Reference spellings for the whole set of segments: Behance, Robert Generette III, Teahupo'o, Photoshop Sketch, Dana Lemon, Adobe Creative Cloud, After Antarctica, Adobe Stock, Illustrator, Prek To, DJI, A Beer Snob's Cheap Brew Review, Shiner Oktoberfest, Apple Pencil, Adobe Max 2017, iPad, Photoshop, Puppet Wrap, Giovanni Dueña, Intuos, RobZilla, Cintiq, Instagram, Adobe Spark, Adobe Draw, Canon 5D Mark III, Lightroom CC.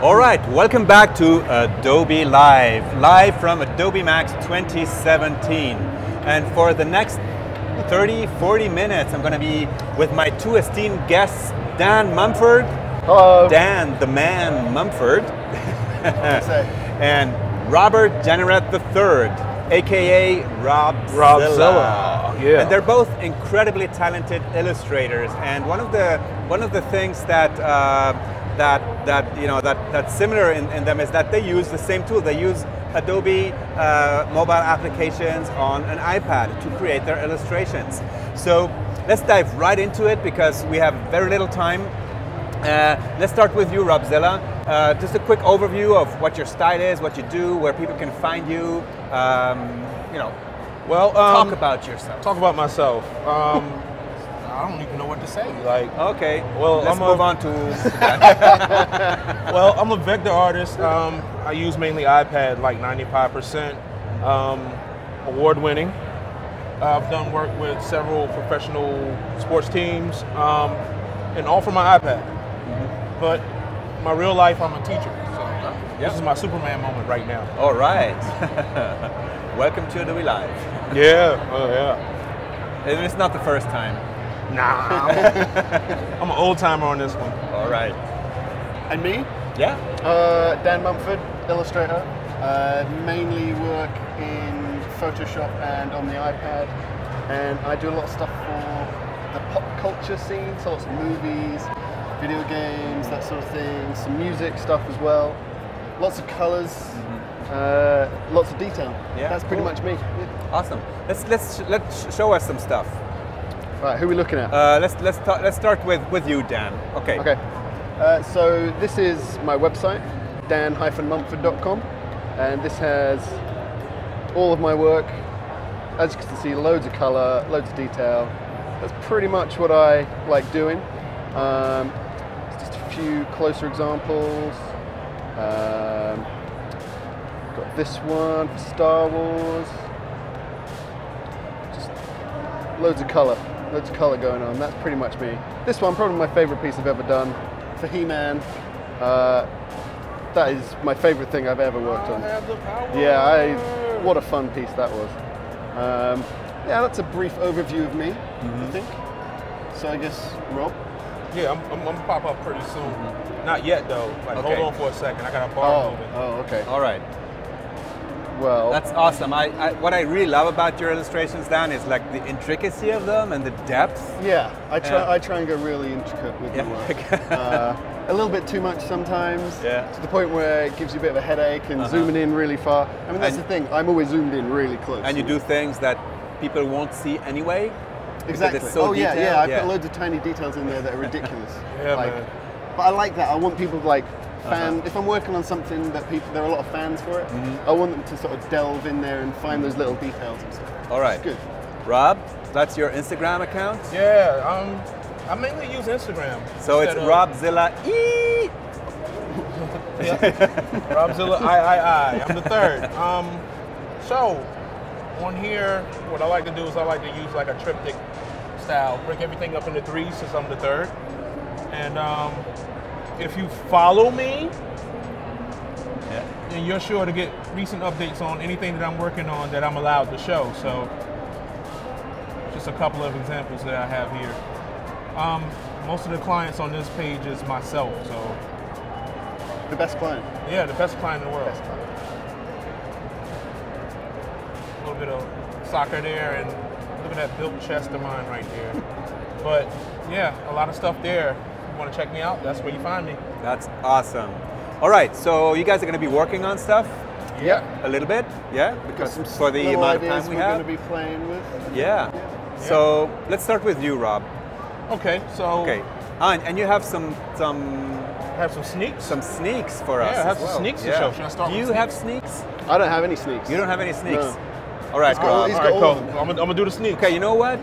All right, welcome back to Adobe Live from Adobe Max 2017. And for the next 30-40 minutes, I'm going to be with my two esteemed guests, Dan Mumford. Hello. Dan, the man Mumford. And Robert Generette III, aka RobZilla. Yeah. And they're both incredibly talented illustrators. And one of the things that that's similar in them is that they use the same tool. They use Adobe mobile applications on an iPad to create their illustrations. So let's dive right into it because we have very little time. Let's start with you, RobZilla. Just a quick overview of what your style is, what you do, where people can find you. Talk about yourself. Talk about myself. I don't even know what to say. Like, okay, well, let's move on to. Well, I'm a vector artist. I use mainly iPad, like 95%. Award-winning. I've done work with several professional sports teams, and all from my iPad. Mm-hmm. But my real life, I'm a teacher. So This is my Superman moment right now. All right. Welcome to Adobe Live. Yeah. Oh yeah. And it's not the first time. Nah, I'm an old timer on this one. All right. And me? Yeah. Dan Mumford, illustrator. Mainly work in Photoshop and on the iPad. And I do a lot of stuff for the pop culture scene, so lots of movies, video games, that sort of thing. Some music stuff as well. Lots of colors. Mm-hmm. Lots of detail. Yeah. That's pretty much me. Yeah. Awesome. Let's show us some stuff. Right, who are we looking at? Let's start with you, Dan. Okay. Okay. So this is my website, dan-mumford.com, and this has all of my work. As you can see, loads of color, loads of detail. That's pretty much what I like doing. Just a few closer examples. Got this one for Star Wars. Just loads of color. Loads of color going on. That's pretty much me. This one, probably my favorite piece I've ever done for He-Man. That is my favorite thing I've ever worked on. I have the power. Yeah, what a fun piece that was. Yeah, that's a brief overview of me. Mm-hmm. I think. So I guess Rob. Yeah, I'm gonna pop up pretty soon. Mm-hmm. Not yet though. Like, okay. Hold on for a second. I got a bar moving. Oh, okay. All right. Well, that's awesome. What I really love about your illustrations, Dan, is like the intricacy of them and the depth. Yeah, I try and go really intricate with my work. A little bit too much sometimes, to the point where it gives you a bit of a headache and zooming in really far. I mean, that's the thing. I'm always zoomed in really close. And you do things that people won't see anyway. Exactly. It's so detailed. Yeah. I've got loads of tiny details in there that are ridiculous. But I like that. I want people to if I'm working on something that there are a lot of fans for it, I want them to sort of delve in there and find those little details and stuff. All right. It's good. Rob, that's your Instagram account? Yeah, I mainly use Instagram. So it's RobZilla E. RobZilla I. I'm the third. So on here, what I like to do is I like to use like a triptych style, break everything up into threes since I'm the third, and. If you follow me, then you're sure to get recent updates on anything that I'm working on that I'm allowed to show. So just a couple of examples that I have here. Most of the clients on this page is myself, so. The best client? Yeah, the best client in the world. A little bit of soccer there, and look at that built chest of mine right there. But yeah, a lot of stuff there. Want to check me out, that's where you find me. That's awesome. All right, so you guys are going to be working on stuff? Yeah. A little bit? Yeah? Because for the amount of time we have. We're going to be playing with. Yeah. So let's start with you, Rob. Okay, so. Okay. And you have some. I have some sneaks. Some sneaks for us. Yeah, I have some sneaks to show. Should I start with sneaks? Do you have sneaks? I don't have any sneaks. You don't have any sneaks? No. All right, cool. All right, cool. I'm going to do the sneaks. Okay, you know what?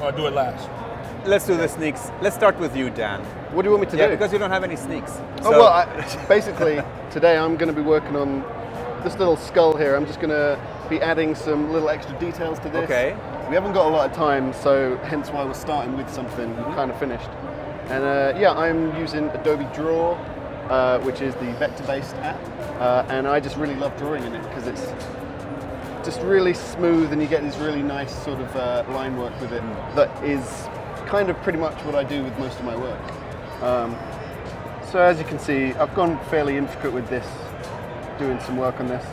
I'll do it last. Let's do the sneaks. Let's start with you, Dan. What do you want me to do? Because you don't have any sneaks. Oh, well, basically, today I'm going to be working on this little skull here. I'm just going to be adding some little extra details to this. Okay. We haven't got a lot of time, so hence why we're starting with something kind of finished. And yeah, I'm using Adobe Draw which is the vector-based app, and I just really love drawing in it because it's just really smooth and you get this really nice sort of line work with it that is kind of pretty much what I do with most of my work. So as you can see, I've gone fairly intricate with this, doing some work on this.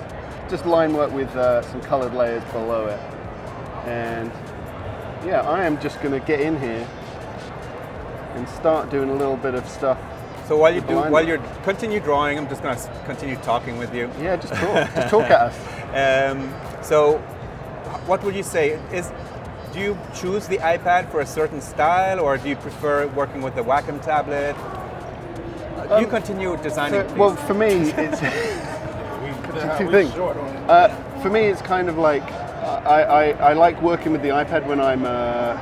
Just line work with some colored layers below it. And yeah, I am just gonna get in here and start doing a little bit of stuff. So while you continue drawing, I'm just gonna continue talking with you. Yeah, just talk, just talk at us. So what would you say? Do you choose the iPad for a certain style, or do you prefer working with the Wacom tablet? You continue designing, please. Well, for me, it's two things. For me, it's kind of like, I like working with the iPad when I'm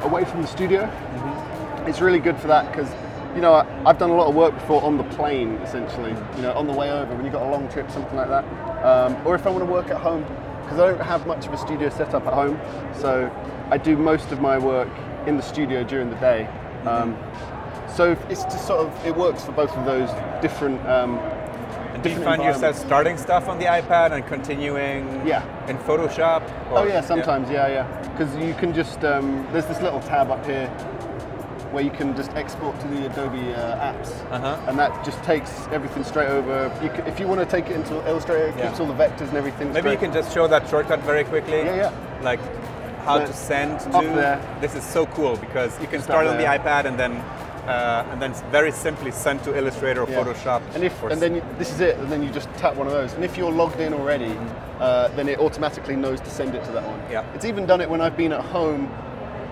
away from the studio. Mm-hmm. It's really good for that because, you know, I've done a lot of work before on the plane, essentially, you know, on the way over, when you've got a long trip, something like that. Or if I want to work at home, because I don't have much of a studio set up at home, so I do most of my work in the studio during the day. Mm-hmm. So it's just sort of, it works for both of those different and do you find yourself starting stuff on the iPad and continuing in Photoshop? Or, oh yeah, sometimes, yeah. Because you can just, there's this little tab up here where you can just export to the Adobe apps. Uh-huh. And that just takes everything straight over. You can, if you want to take it into Illustrator, it keeps all the vectors and everything straight. Maybe you can just show that shortcut very quickly. Yeah. Like how to send to. There. This is so cool because you can start on the iPad and then very simply sent to Illustrator or Photoshop. And then this is it, and then you just tap one of those. And if you're logged in already, then it automatically knows to send it to that one. Yeah. It's even done it when I've been at home,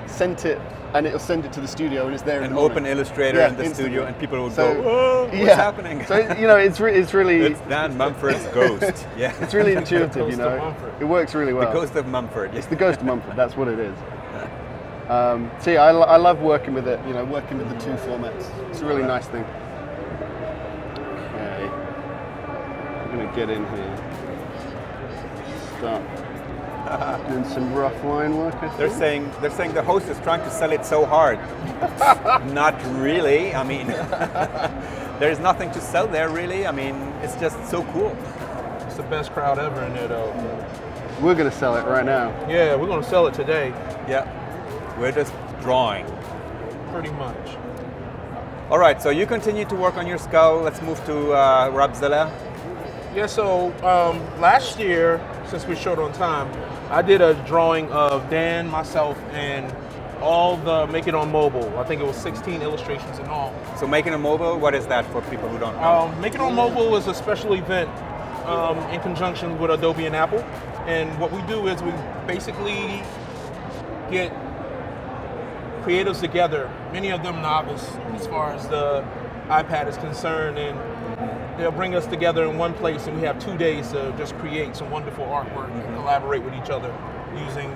sent it, and it'll send it to the studio, and it's there. And open Illustrator in the studio, and people will go, "Whoa, what's happening?" So you know, it's really it's Dan Mumford's ghost. Yeah. It's really intuitive, you know. It works really well. The ghost of Mumford. Yeah. It's the ghost of Mumford. That's what it is. See, I love working with it, you know, working with the two formats. It's a really nice thing. Okay. I'm going to get in here. Start doing some rough line work, I think. They're saying the host is trying to sell it so hard. Not really. I mean, there's nothing to sell there, really. I mean, it's just so cool. It's the best crowd ever in there, though. We're going to sell it right now. Yeah, we're going to sell it today. Yeah. We're just drawing. Pretty much. All right, so you continue to work on your skull. Let's move to RobZilla. Yeah, so last year, since we're short on time, I did a drawing of Dan, myself, and all the Make It On Mobile. I think it was 16 illustrations in all. So Make It On Mobile, what is that for people who don't know? Make It On Mobile is a special event in conjunction with Adobe and Apple. And what we do is we basically get creatives together, many of them novice as far as the iPad is concerned, and they'll bring us together in one place, and we have 2 days to just create some wonderful artwork and collaborate with each other using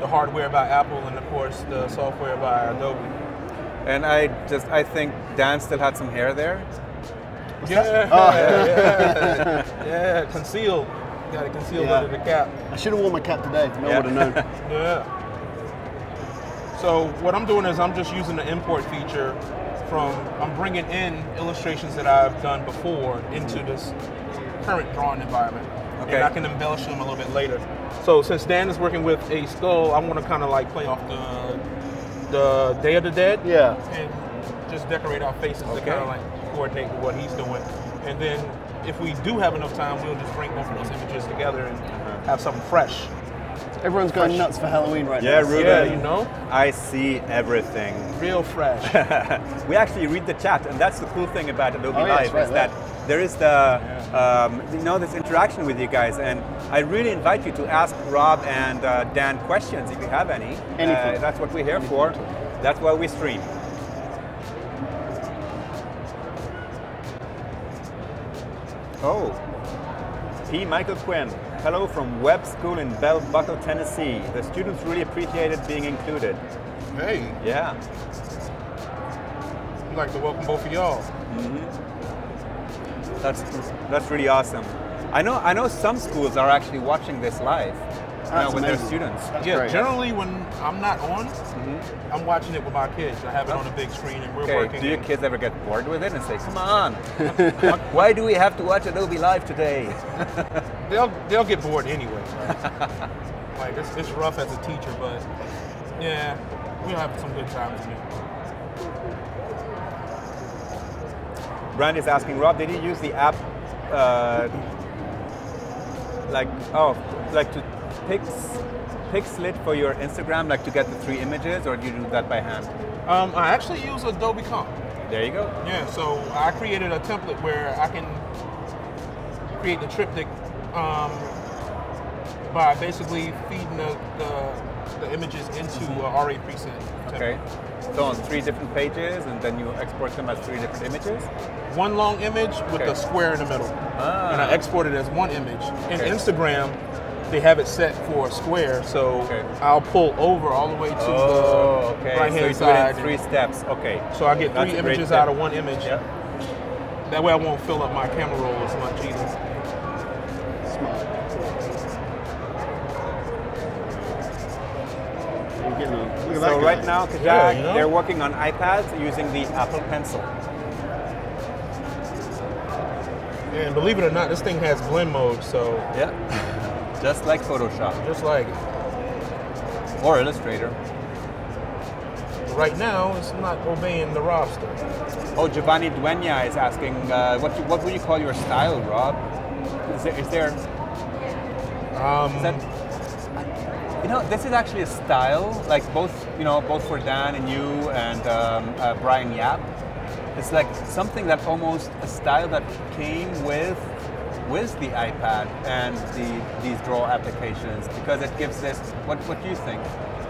the hardware by Apple and, of course, the software by Adobe. And I think Dan still had some hair there. Yeah, yeah, concealed. You got to conceal under the cap. I should have worn my cap today. No one would have known. Yeah. So what I'm doing is I'm just using the import feature from, I'm bringing in illustrations that I've done before into this current drawing environment. Okay. And I can embellish them a little bit later. So since Dan is working with a skull, I want to kind of like play off the Day of the Dead. Yeah. And just decorate our faces to kind of like coordinate with what he's doing. And then if we do have enough time, we'll just bring both of those images together and have something fresh. Everyone's going nuts for Halloween right now. Ruben, yeah, you know? I see everything. Real fresh. We actually read the chat, and that's the cool thing about Adobe Live is that there is the you know, this interaction with you guys, and I really invite you to ask Rob and Dan questions if you have any. Anything. That's what we're here for. That's why we stream. Oh, P. Michael Quinn. Hello from Webb School in Bell Buckle, Tennessee. The students really appreciated being included. Hey. Yeah. We'd like to welcome both of y'all. Mm-hmm. That's really awesome. I know some schools are actually watching this live. with their students. That's yeah, great. Generally when I'm not on, I'm watching it with my kids. I have it on a big screen and we're working. Do your kids ever get bored with it and say, come on, why do we have to watch Adobe Live today? They'll get bored anyway. Right? Like it's rough as a teacher, but yeah, we'll have some good times here. Brand is asking, Rob, did you use the app like to Pixlit for your Instagram, like to get the 3 images, or do you do that by hand? I actually use Adobe Comp. There you go. Yeah, so I created a template where I can create the triptych by basically feeding the images into RA preset. Okay. So on 3 different pages, and then you export them as 3 different images? One long image with a square in the middle. Ah. And I export it as one image. In Instagram, they have it set for a square, so I'll pull over all the way to the right-hand side. So you do it in 3 steps, So I get 3 images out of one image. Yep. That way I won't fill up my camera roll as much either. So right now, Kajak, they're working on iPads using the Apple Pencil. And believe it or not, this thing has blend mode, so... Yeah, just like Photoshop. Just like it. Or Illustrator. Right now, it's not obeying the roster. Oh, Giovanni Dueña is asking, what would you call your style, Rob? You know, this is actually a style, like both for Dan and you and Brian Yap. It's like something that almost a style that came with the iPad and these Draw applications, because it gives this. What do you think?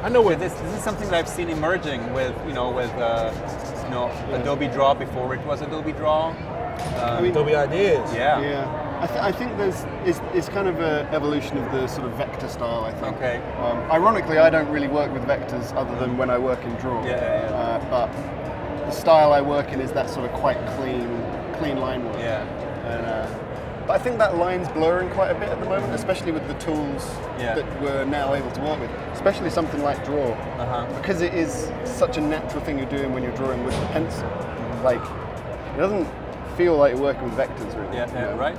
I know where this is something that I've seen emerging with Adobe Draw before it was Adobe Draw. Adobe Ideas. Yeah. Yeah. I think it's kind of an evolution of the sort of vector style, I think. Okay. Ironically, I don't really work with vectors other than when I work in Draw. Yeah. But the style I work in is that sort of quite clean line work. Yeah. And, but I think that line's blurring quite a bit at the moment, especially with the tools that we're now able to work with, especially something like Draw, because it is such a natural thing you're doing when you're drawing with the pencil. Like, it doesn't feel like you're working with vectors, really. Yeah, right.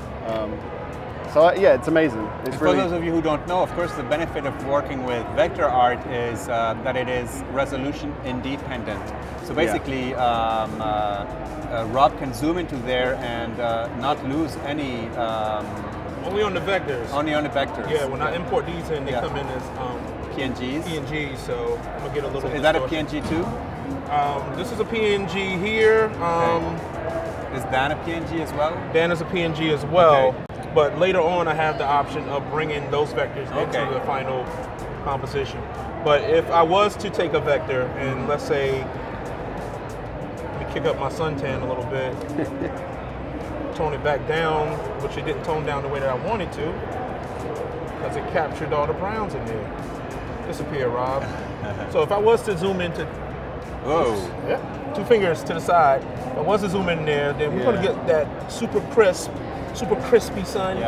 So it's amazing. For those of you who don't know, of course, the benefit of working with vector art is that it is resolution independent. So basically, Rob can zoom into there and not lose any... only on the vectors. Only on the vectors. Yeah, when I import these in, they come in as PNGs. PNGs, so I'm going to get a little... So is that a PNG too? This is a PNG here. Is Dan a PNG as well? Dan is a PNG as well, but later on I have the option of bringing those vectors into the final composition. But if I was to take a vector and let's say, let me kick up my suntan a little bit, tone it back down, which it didn't tone down the way that I wanted to, because it captured all the browns in there. Disappear, Rob. So if I was to zoom into, two fingers to the side. But once I zoom in there, then we're gonna get that super crispy sun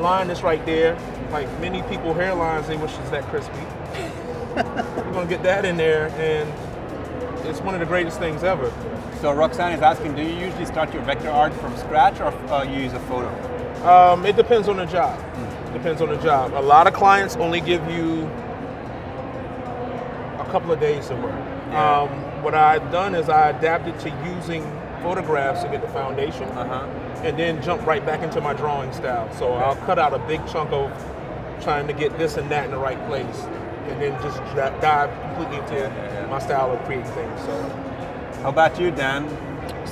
line that's right there. Like many people hairlines, they wish it's that crispy. We're gonna get that in there, and it's one of the greatest things ever. So Roxanne is asking, do you usually start your vector art from scratch, or you use a photo? It depends on the job. Depends on the job. A lot of clients only give you a couple of days to work. Yeah. What I've done is I adapted to using photographs to get the foundation and then jump right back into my drawing style. So I'll cut out a big chunk of trying to get this and that in the right place and then just dive completely into my style of creating things. So, how about you, Dan?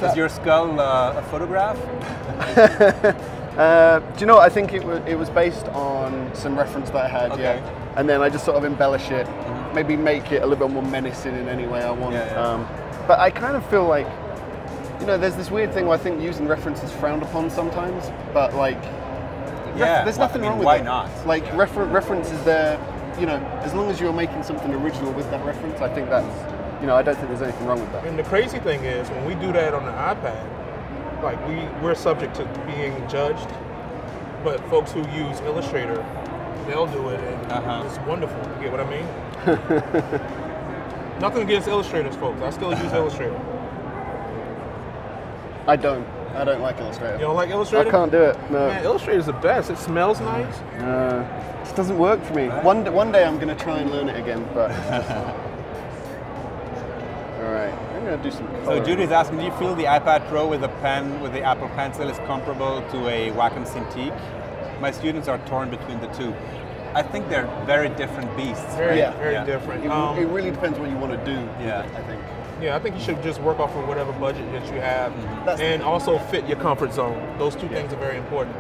Is your skull a photograph? Do you know what? I think it was based on some reference that I had, and then I just sort of embellish it, maybe make it a little bit more menacing in any way I want. But I kind of feel like, you know, there's this weird thing where I think using reference is frowned upon sometimes, but like, there's nothing wrong with it. Why not? Like, reference is there, you know, as long as you're making something original with that reference, I think that's, you know, I don't think there's anything wrong with that. And the crazy thing is, when we do that on the iPad, like we're subject to being judged, but folks who use Illustrator they'll do it, and it's wonderful. You get what I mean? Nothing against Illustrators, folks. I still use Illustrator. I don't like Illustrator. You don't like Illustrator? I can't do it. No. Man, Illustrator's the best. It smells nice. It just doesn't work for me. One day I'm gonna try and learn it again, but. Do some so Judy's asking, do you feel the iPad Pro with a pen with the Apple Pencil is comparable to a Wacom Cintiq? My students are torn between the two. I think they're very different beasts. Very different. It really depends what you want to do. Yeah, I think. Yeah, I think you should just work off of whatever budget that you have, and also fit your comfort zone. Those two things are very important.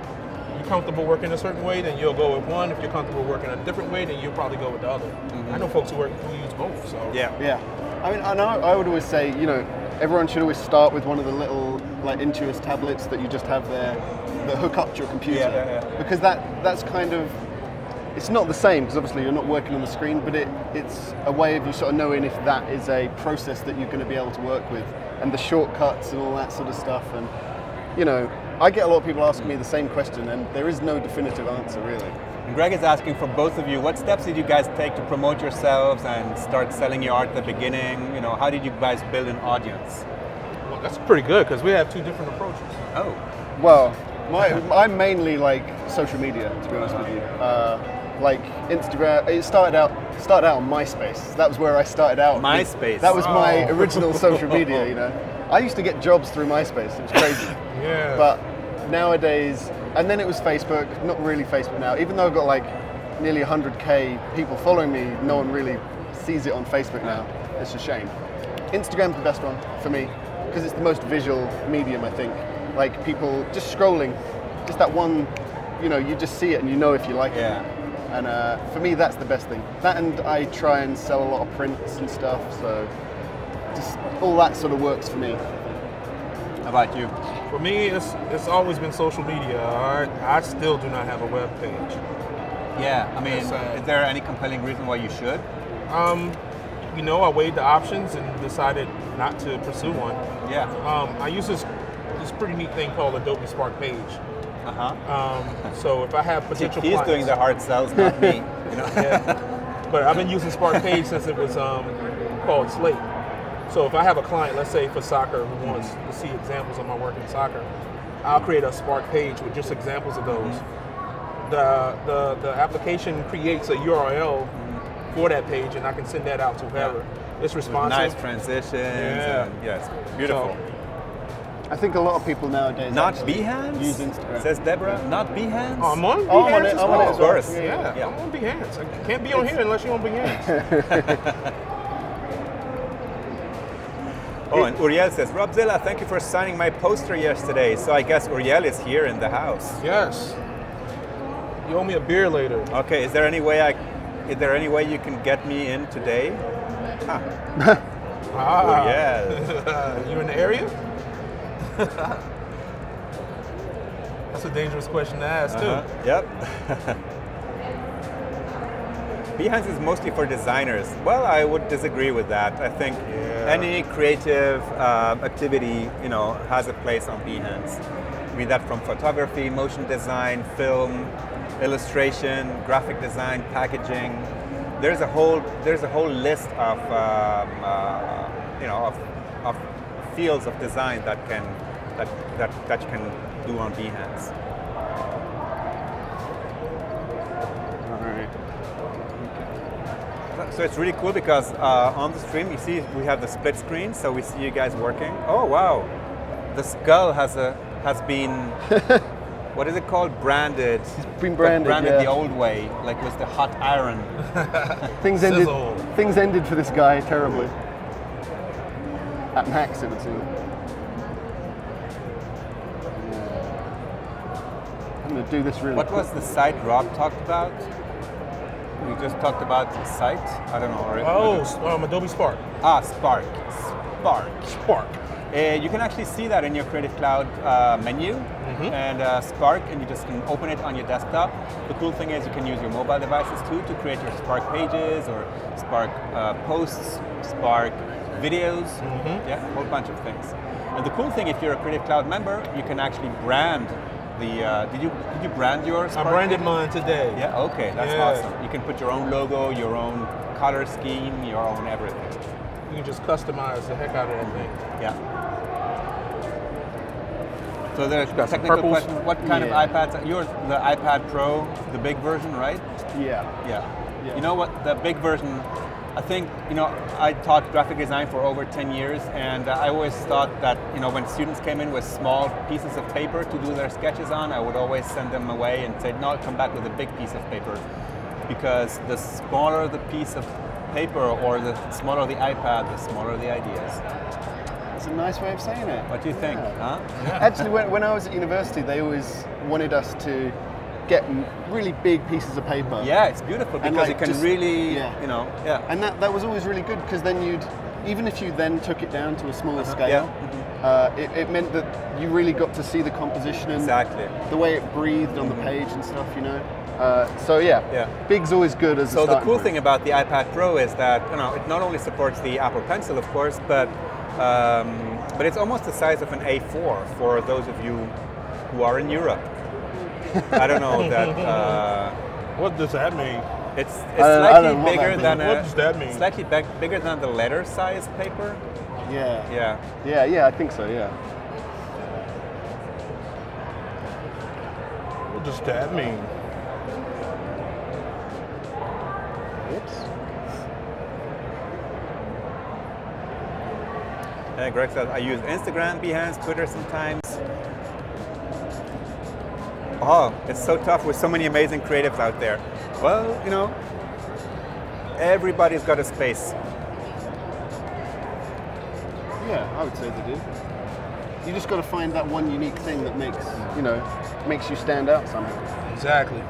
If you're comfortable working a certain way, then you'll go with one. If you're comfortable working a different way, then you'll probably go with the other. I know folks who use both. So I mean, I would always say, you know, everyone should always start with one of the little, like, Intuos tablets that you just have there that hook up to your computer. Because that's kind of, it's not the same, because obviously you're not working on the screen, but it's a way of you sort of knowing if that is a process that you're going to be able to work with, and the shortcuts and all that sort of stuff. And, you know, I get a lot of people asking me the same question, and there is no definitive answer, really. Greg is asking for both of you, what steps did you guys take to promote yourselves and start selling your art at the beginning? You know, how did you guys build an audience? Well, that's pretty good, because we have two different approaches. Oh. Well, I'm mainly like social media, to be honest with you. Like Instagram, it started out on MySpace. That was where I started out. MySpace? That was my original social media, you know. I used to get jobs through MySpace, it was crazy. But nowadays, and then it was Facebook, not really Facebook now. Even though I've got like nearly 100K people following me, no one really sees it on Facebook now. It's a shame. Instagram's the best one for me, because it's the most visual medium, I think. Like people just scrolling, just that one, you know, you just see it and you know if you like it. And for me, that's the best thing. That, and I try and sell a lot of prints and stuff, so just all that sort of works for me. How about you? For me, it's always been social media. I still do not have a web page. Yeah, I mean, is there any compelling reason why you should? You know, I weighed the options and decided not to pursue one. Yeah. I use this pretty neat thing called Adobe Spark page. So if I have potential clients. He's doing the hard sells, not me. You know? But I've been using Spark page since it was called Slate. So if I have a client, let's say for soccer, who wants to see examples of my work in soccer, I'll create a Spark page with just examples of those. The application creates a URL for that page, and I can send that out to whoever. It's responsive. Nice transitions. Yes, beautiful. So, I think a lot of people nowadays not Behance use Instagram. Says Deborah, not Behance. I'm on Behance. I'm on it as well. Of course. Yeah, I'm on Behance. I can't be on here unless you're on Behance. Oh, and Uriel says, RobZilla, thank you for signing my poster yesterday. So I guess Uriel is here in the house. Yes. You owe me a beer later. Okay. Is there any way you can get me in today? Uriel. You're in the area? That's a dangerous question to ask, too. Yep. Behance is mostly for designers. Well, I would disagree with that. I think any creative activity, you know, has a place on Behance. Be that from photography, motion design, film, illustration, graphic design, packaging. There's a whole list of you know, of fields of design that you can do on Behance. So it's really cool because on the stream, you see we have the split screen, so we see you guys working. Oh wow, the skull has been what is it called? Branded. It's been branded. But branded the old way, like with the hot iron. Things ended for this guy terribly. At Max, it would seem. I'm gonna do this really. What was the site Rob talked about? We just talked about the site. I don't know. Adobe Spark. Spark. You can actually see that in your Creative Cloud menu and Spark, and you just can open it on your desktop. The cool thing is you can use your mobile devices too to create your Spark pages or Spark posts, Spark videos, a whole bunch of things. And the cool thing, if you're a Creative Cloud member, you can actually brand the did you brand yours? I branded mine today. Yeah. Okay. That's awesome. You can put your own logo, your own color scheme, your own everything. You can just customize the heck out of that thing. Yeah. So there's a technical question. What kind of iPads? Yours, the iPad Pro, the big version, right? Yeah. Yeah. You know what? The big version. I think, you know, I taught graphic design for over 10 years, and I always thought that, you know, when students came in with small pieces of paper to do their sketches on, I would always send them away and say, no, come back with a big piece of paper, because the smaller the piece of paper or the smaller the iPad, the smaller the ideas. It's a nice way of saying it. What do you think? Huh? Actually, when I was at university, they always wanted us to get really big pieces of paper. Yeah, it's beautiful because like, it can just, really, you know, And that was always really good because then you'd, even if you then took it down to a smaller scale, it meant that you really got to see the composition and the way it breathed on the page and stuff, you know. So big's always good as a starting point. So the cool thing about the iPad Pro is that, you know, it not only supports the Apple Pencil, of course, but it's almost the size of an A4 for those of you who are in Europe. I don't know that. What does that mean? It's slightly bigger than. What does that mean? Slightly bigger than the letter size paper. Yeah. Yeah. Yeah. Yeah. I think so. Yeah. What does that mean? Oops. And Greg says, I use Instagram, Behance, Twitter sometimes. Oh, it's so tough with so many amazing creatives out there. Well, you know, everybody's got a space. Yeah, I would say they do. You just got to find that one unique thing that makes, you know, makes you stand out somehow. Exactly.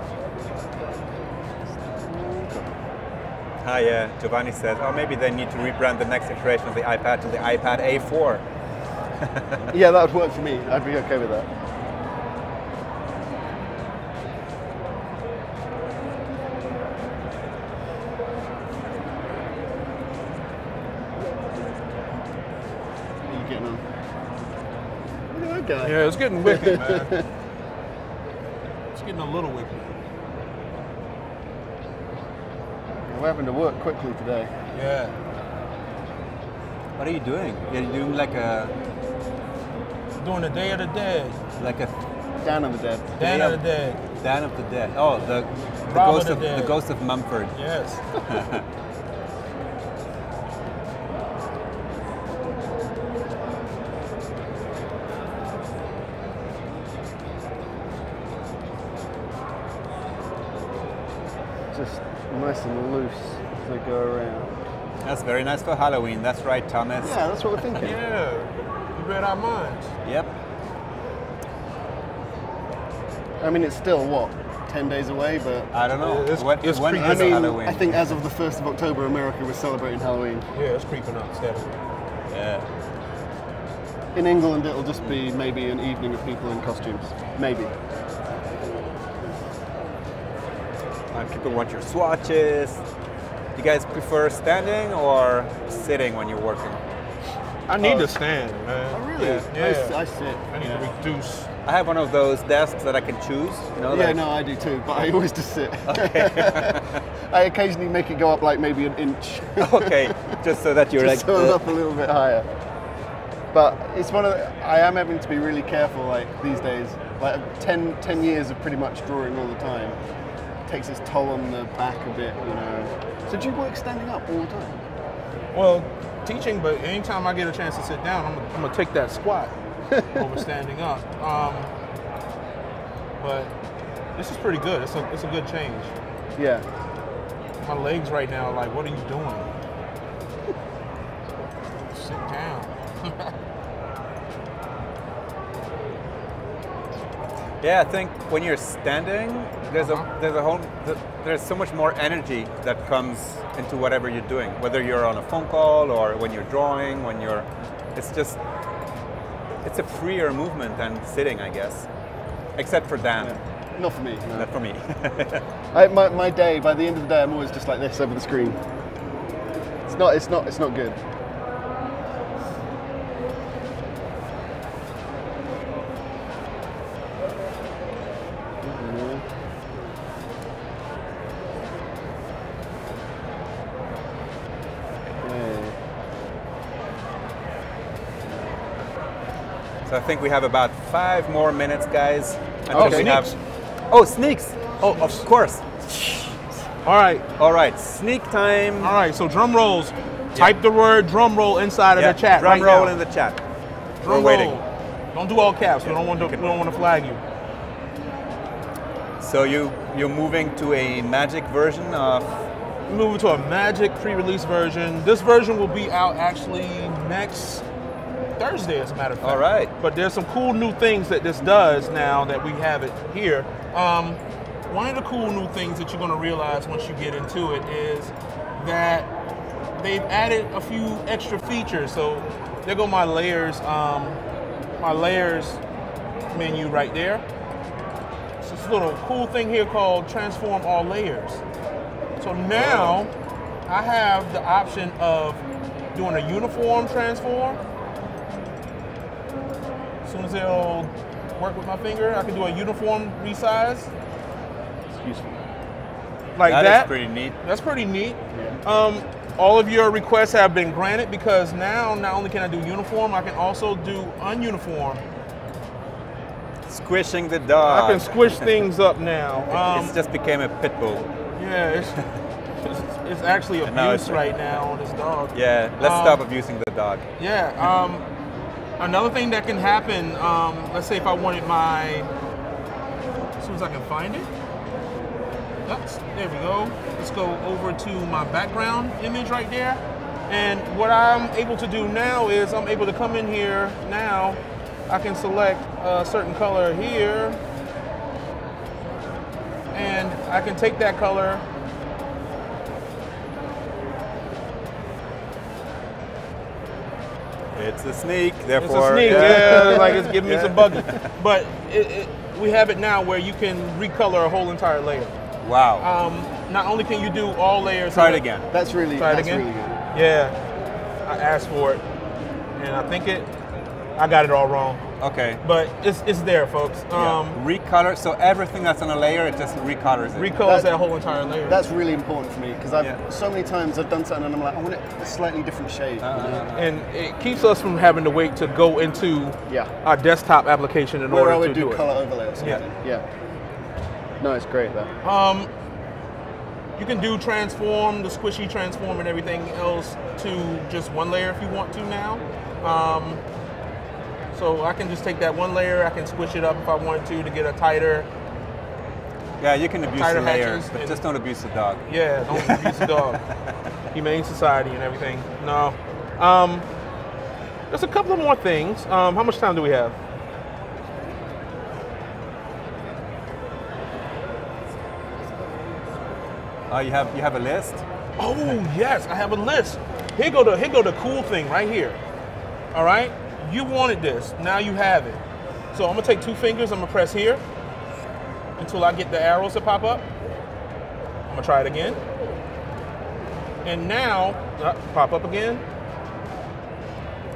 Hi, Giovanni says, oh, maybe they need to rebrand the next iteration of the iPad to the iPad A4. Yeah, that would work for me. I'd be okay with that. How are you getting on? Look at that guy. Yeah, it's getting wicked, man. It's getting a little wicked. We're having to work quickly today. Yeah. What are you doing? You're doing like a... Doing a Day of the Dead. Like a... Dan of the Dead. Dan of the Dead. Dan of the Dead. Oh, the ghost of Mumford. Yes. Nice and loose as they go around. That's very nice for Halloween. That's right, Thomas. Yeah, that's what we're thinking. Yeah, you read our minds. Yep. I mean, it's still what 10 days away, but I don't know. It's when is Halloween? I think as of the 1st of October, America was celebrating Halloween. Yeah, it's creeping up steadily. Yeah. In England, it'll just be maybe an evening of people in costumes, maybe. People want your swatches. Do you guys prefer standing or sitting when you're working? I need to stand, man. Oh, really? Yeah. I sit. I need to reduce. I have one of those desks that I can choose. You know, yeah, no, I do too, but I always just sit. Okay. I occasionally make it go up like maybe an inch. Okay, just so that you're just like... so it's up a little bit higher. But it's one of the, I am having to be really careful like these days. Like 10 years of pretty much drawing all the time. Takes its toll on the back a bit, you know. So do you work standing up all the time? Well, teaching, but anytime I get a chance to sit down, I'm gonna take that squat over standing up. But this is pretty good. It's a good change. Yeah. My legs right now are like, what are you doing? Sit down. Yeah, I think when you're standing, there's so much more energy that comes into whatever you're doing, whether you're on a phone call or when you're drawing, when you're, it's a freer movement than sitting, I guess, except for Dan. Yeah. Not for me. No. Not for me. my day, by the end of the day, I'm always just like this over the screen. It's not good. So I think we have about 5 more minutes, guys. Until we sneaks. Oh, sneaks. Oh, of course. All right, sneak time. All right, so drum rolls. Yeah. Type the word drum roll inside of the chat right now. Drum roll in the chat. Drum We're roll. Waiting. Don't do all caps. Yeah. We don't want to flag you. So you're moving to a magic version of. We're moving to a magic pre-release version. This version will be out actually next Thursday, as a matter of fact. All right. But there's some cool new things that this does now that we have it here. One of the cool new things that you're going to realize once you get into it is that they've added a few extra features. So there go my layers menu right there. It's this little cool thing here called transform all layers. So now I have the option of doing a uniform transform. As soon as it'll work with my finger, I can do a uniform resize. It's useful. Like that. That's pretty neat. That's pretty neat. Yeah. All of your requests have been granted because now not only can I do uniform, I can also do ununiform. Squishing the dog. I can squish things up now. It just became a pit bull. Yeah, it's actually abuse right now on this dog. Yeah, let's stop abusing the dog. Yeah. Another thing that can happen, let's say if I wanted my, as soon as I can find it, there we go. Let's go over to my background image right there. And what I'm able to do now is I'm able to come in here now. I can select a certain color here. And I can take that color . It's a sneak, therefore. It's a sneak, yeah. Like it's giving me some buggy. But we have it now where you can recolor a whole entire layer. Wow. Not only can you do all layers. Try it again. That's really good. Really good. Yeah. I asked for it. And I think I got it all wrong. Okay. But it's there, folks. Recolor, so everything that's on a layer, it just recolors it. Recolors that whole entire layer. That's really important for me, because so many times I've done something and I'm like, I want it a slightly different shade. And it keeps us from having to wait to go into our desktop application in order to do it. Where I would do color overlay or something. Yeah. No, it's great, though. You can do transform, the squishy transform and everything else to just one layer if you want to now. So I can just take that one layer, I can squish it up if I wanted to get a tighter. Yeah, you can abuse the layers, but just don't abuse the dog. Yeah, don't abuse the dog. Humane Society and everything. No. There's a couple of more things. How much time do we have? You have a list? Oh yes, I have a list. Here go the cool thing right here. All right. You wanted this, now you have it. So I'm gonna take 2 fingers, I'm gonna press here until I get the arrows to pop up. I'm gonna try it again. And now, pop up again.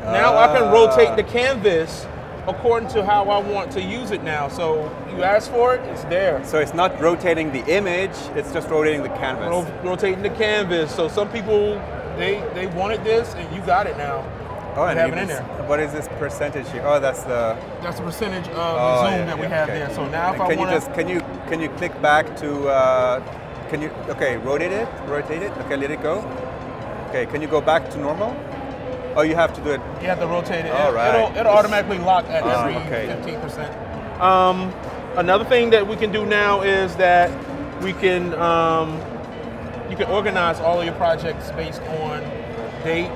Now I can rotate the canvas according to how I want to use it now. So you ask for it, it's there. So it's not rotating the image, it's just rotating the canvas. Rotating the canvas. So some people, they wanted this and you got it now. Oh, and have it in there. What is this percentage here? Oh, that's the. That's the percentage of the zoom that we have there. So now, if I want to, can you click back to? Rotate it, rotate it. Okay, let it go. Okay, can you go back to normal? Oh, you have to do it. You have to rotate it. All right. It'll automatically lock at every 15%. Another thing that we can do now is that we can you can organize all of your projects based on date.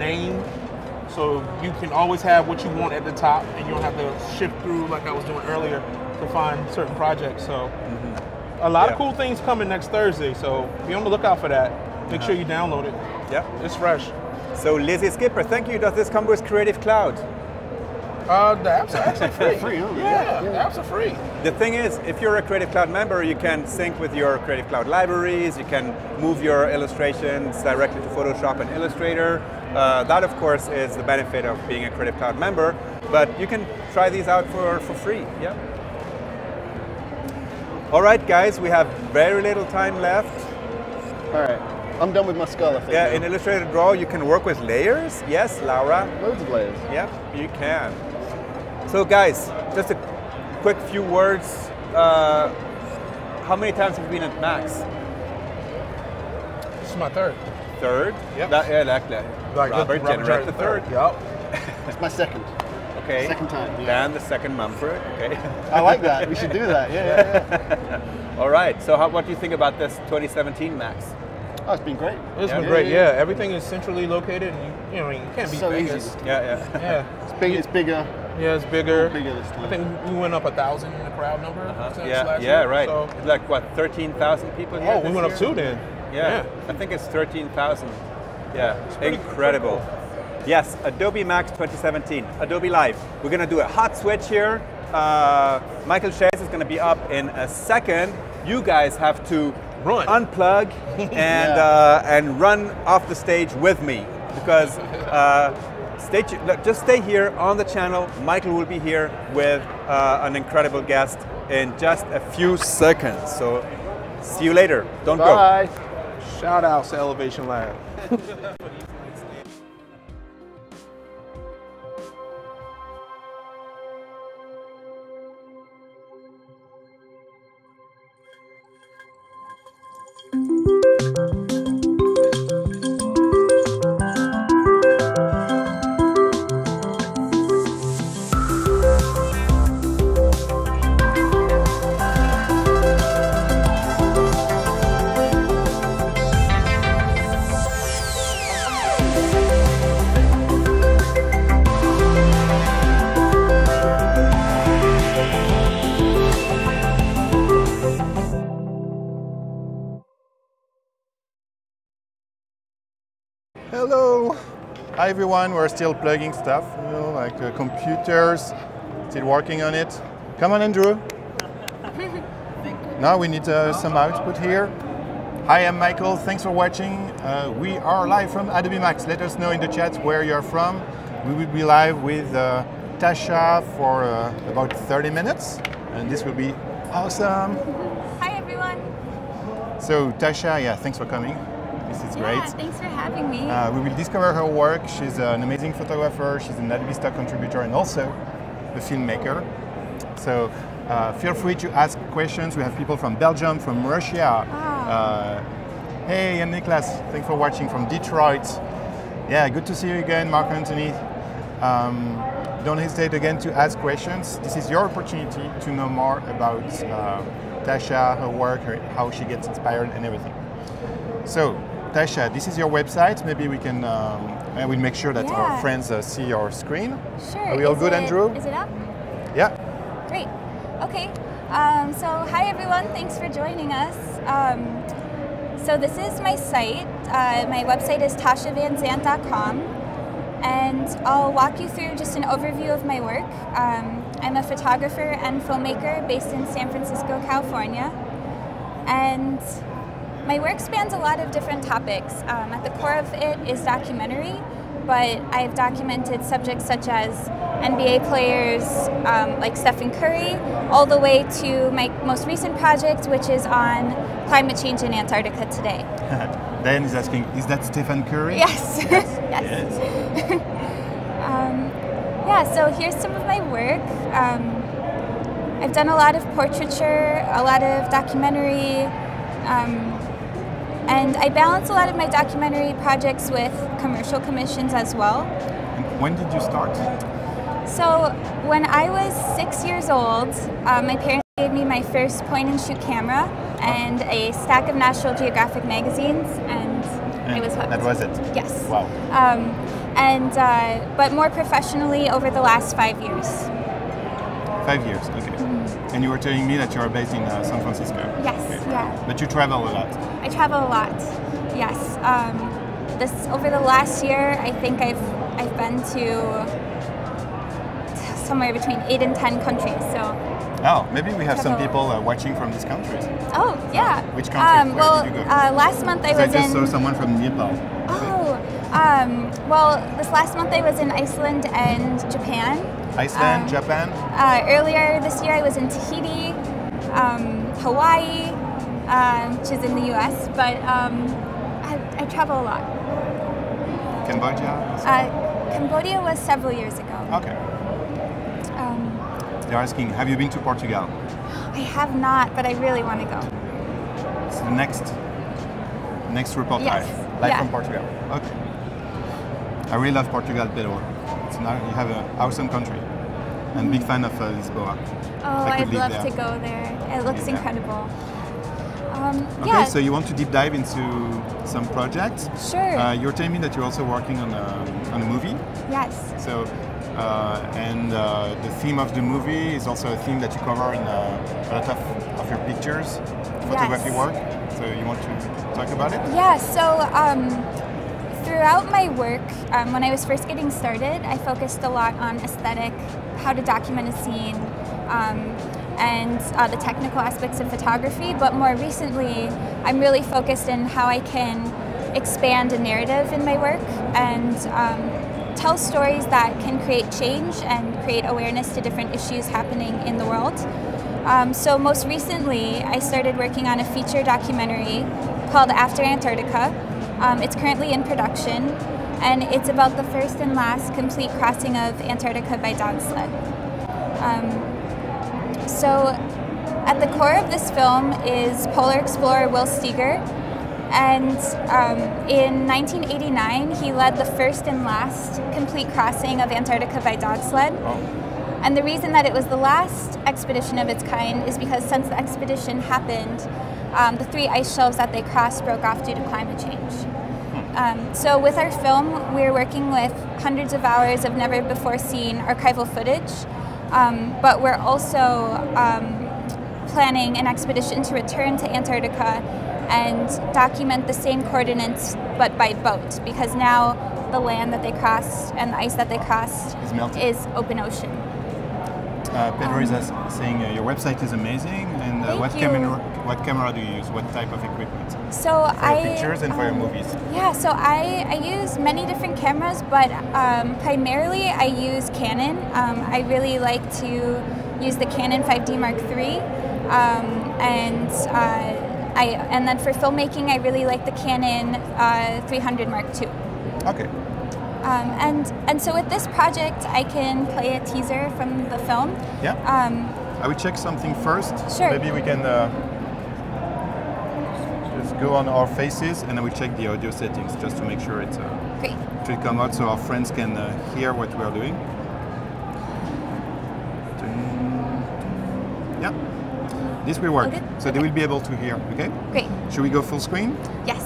Name, so you can always have what you want at the top and you don't have to shift through like I was doing earlier to find certain projects. So a lot of cool things coming next Thursday, so be on the lookout for that. Make sure you download it. Yeah, it's fresh. So Lizzie Skipper, thank you. Does this come with Creative Cloud? The apps are actually free. The apps are free. The thing is, if you're a Creative Cloud member, you can sync with your Creative Cloud libraries, you can move your illustrations directly to Photoshop and Illustrator. That, of course, is the benefit of being a Creative Cloud member, but you can try these out for free. Yeah. All right, guys, we have very little time left. All right. I'm done with my skull, I think. Yeah, now. In Illustrator Draw, you can work with layers. Yes, Laura? Loads of layers. Yep, you can. So guys, just a quick few words. How many times have you been at Max? This is my third. Third? Yep. Robert Generette III. Yep. It's my second. Okay. Second time. Yeah. Dan, the second Mumford. Okay. I like that. We should do that. Yeah. All right. So, what do you think about this 2017 Max? Oh, it's been great. It's been great. Everything is centrally located. And you can't be biggest. Yeah. It's bigger. Yeah, it's bigger. This time. I think we went up 1,000 in the crowd number. Last year, right. So. Like what, 13,000 people? Oh, we went up 2 then. Yeah. I think it's 13,000. Yeah. Incredible. Yes, Adobe Max 2017, Adobe Live. We're going to do a hot switch here. Michael Shays is going to be up in a second. You guys have to run, unplug, and and run off the stage with me because just stay here on the channel. Michael will be here with an incredible guest in just a few seconds. So see you later. Bye. Go. Shout outs to Elevation Lab. Hi everyone, we're still plugging stuff, like computers, still working on it. Come on, Andrew. Now we need some output here. Hi, I'm Michael, thanks for watching. We are live from Adobe Max. Let us know in the chat where you're from. We will be live with Tasha for about 30 minutes, and this will be awesome. Hi everyone. So Tasha, thanks for coming. It's great. Yeah, thanks for having me. We will discover her work. She's an amazing photographer. She's an Adobe Stock contributor and also a filmmaker. So feel free to ask questions. We have people from Belgium, from Russia. Wow. Hey, I'm Niklas. Thanks for watching from Detroit. Yeah, good to see you again, Mark Anthony. Don't hesitate again to ask questions. This is your opportunity to know more about Tasha, her work, how she gets inspired and everything. So, Tasha, this is your website. Maybe we can, I will make sure that our friends see your screen. Sure. Are we all good, Andrew? Is it up? Yeah. Great. Okay. So, hi everyone. Thanks for joining us. So, this is my site. My website is tashavanzandt.com, and I'll walk you through just an overview of my work. I'm a photographer and filmmaker based in San Francisco, California, and my work spans a lot of different topics. At the core of it is documentary, but I've documented subjects such as NBA players like Stephen Curry, all the way to my most recent project, which is on climate change in Antarctica today. Dan is asking, is that Stephen Curry? Yes. Yes. So here's some of my work. I've done a lot of portraiture, a lot of documentary, and I balance a lot of my documentary projects with commercial commissions as well. And when did you start? So when I was 6 years old, my parents gave me my first point-and-shoot camera and a stack of National Geographic magazines, and I was hooked. That was it? Yes. Wow. But more professionally over the last 5 years. 5 years, okay. And you were telling me that you are based in San Francisco. Yes, okay. But you travel a lot. I travel a lot, yes. Over the last year, I think I've been to somewhere between 8 and 10 countries, so. Oh, maybe we have some people watching from these countries. Oh, yeah. Which country? Where did you go? Last month I just saw someone from Nepal. Oh, this last month I was in Iceland and Japan. Japan? Earlier this year I was in Tahiti, Hawaii, which is in the US, but I travel a lot. Cambodia? Cambodia was several years ago. Okay. They're asking, have you been to Portugal? I have not, but I really want to go. It's the next reportage. Yes. Live from Portugal. Okay. I really love Portugal, Pedro. It's now you have an awesome country. I'm a big fan of Lisboa. Oh, I'd love to go there. It looks incredible. Okay, so you want to deep dive into some projects? Sure. You're telling me that you're also working on a movie? Yes. So, and the theme of the movie is also a theme that you cover in a lot of your pictures, photography work. So you want to talk about it? Yeah, so throughout my work, when I was first getting started, I focused a lot on aesthetic, how to document a scene, and the technical aspects of photography, but more recently I'm really focused in how I can expand a narrative in my work and tell stories that can create change and create awareness to different issues happening in the world. So most recently I started working on a feature documentary called After Antarctica. It's currently in production and it's about the first and last complete crossing of Antarctica by dog sled. So, at the core of this film is polar explorer Will Steger, and in 1989 he led the first and last complete crossing of Antarctica by dog sled. And the reason that it was the last expedition of its kind is because since the expedition happened, the three ice shelves that they crossed broke off due to climate change. So with our film, we're working with hundreds of hours of never before seen archival footage. But we're also planning an expedition to return to Antarctica and document the same coordinates but by boat, because now the land that they crossed and the ice that they crossed is open ocean. Pedro is saying your website is amazing, and what camera do you use? What type of equipment? So for your pictures and for your movies? Yeah, so I use many different cameras, but primarily I use Canon. I really like to use the Canon 5D Mark III, and then for filmmaking I really like the Canon 300 Mark II. Okay. And so with this project, I can play a teaser from the film. Yeah. I will check something first. Sure. Maybe we can just go on our faces, and I will check the audio settings just to make sure it's great. Should come out so our friends can hear what we are doing. Yeah. This will work. Okay. So they will be able to hear. Okay. Great. Should we go full screen? Yes.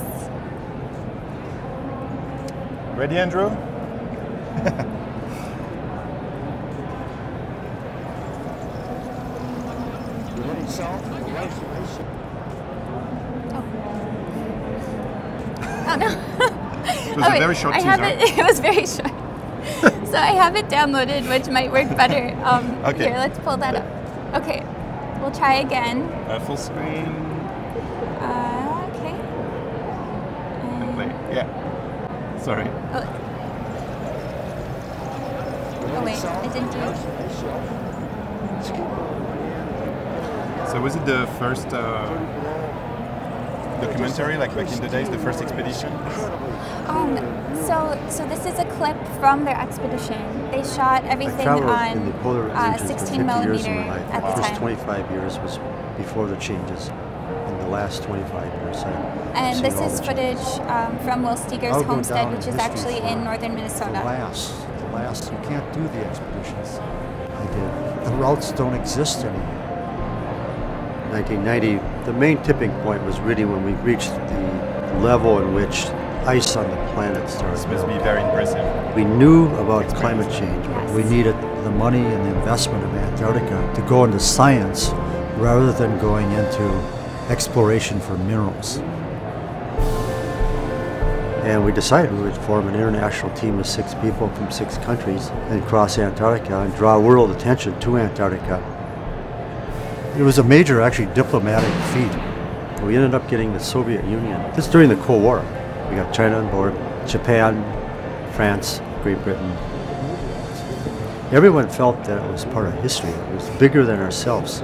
Ready, Andrew? Oh no. It was a very short teaser. It was very short. So I have it downloaded, which might work better. Okay. Here, let's pull that up. Okay, we'll try again. Full screen. Okay. And play. Yeah. Sorry. Oh wait, I didn't do it. So was it the first documentary, like back in the days, the first expedition? So this is a clip from their expedition. They shot everything on 16mm at the time. The first 25 years was before the changes. In the last 25 years. And this is footage from Will Steger's homestead, which is actually in northern Minnesota. The last, you can't do the expeditions. I did. The routes don't exist anymore. 1990, the main tipping point was really when we reached the level in which ice on the planet started. This must be very impressive. We knew about climate change, but we needed the money and the investment of Antarctica to go into science rather than going into exploration for minerals. And we decided we would form an international team of 6 people from 6 countries and cross Antarctica and draw world attention to Antarctica. It was a major, actually, diplomatic feat. We ended up getting the Soviet Union. This is during the Cold War. We got China on board, Japan, France, Great Britain. Everyone felt that it was part of history. It was bigger than ourselves.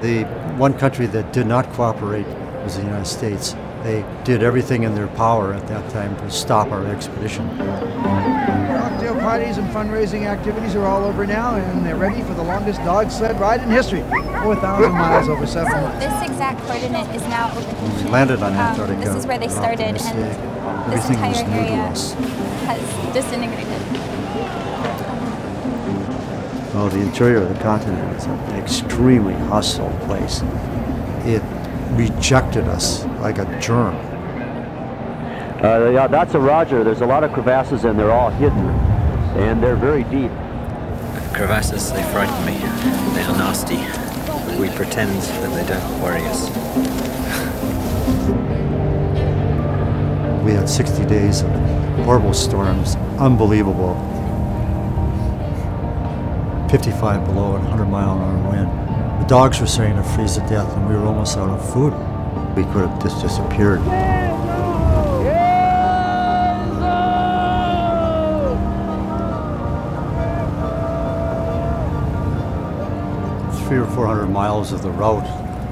The one country that did not cooperate was the United States. They did everything in their power at that time to stop our expedition. Cocktail parties and fundraising activities are all over now, and they're ready for the longest dog sled ride in history, 4,000 miles over 7 months. So this exact coordinate is now open. We landed on Antarctica. This is where they started, and this entire area has disintegrated. Well, the interior of the continent is an extremely hostile place. It rejected us like a germ. Yeah, that's a Roger. There's a lot of crevasses and they're all hidden and they're very deep. Crevasses, they frighten me. They are nasty. We pretend that they don't worry us. We had 60 days of horrible storms, unbelievable. 55 below and 100 mile an hour wind. The dogs were starting to freeze to death, and we were almost out of food. We could have just disappeared. Yes, 300 or 400 miles of the route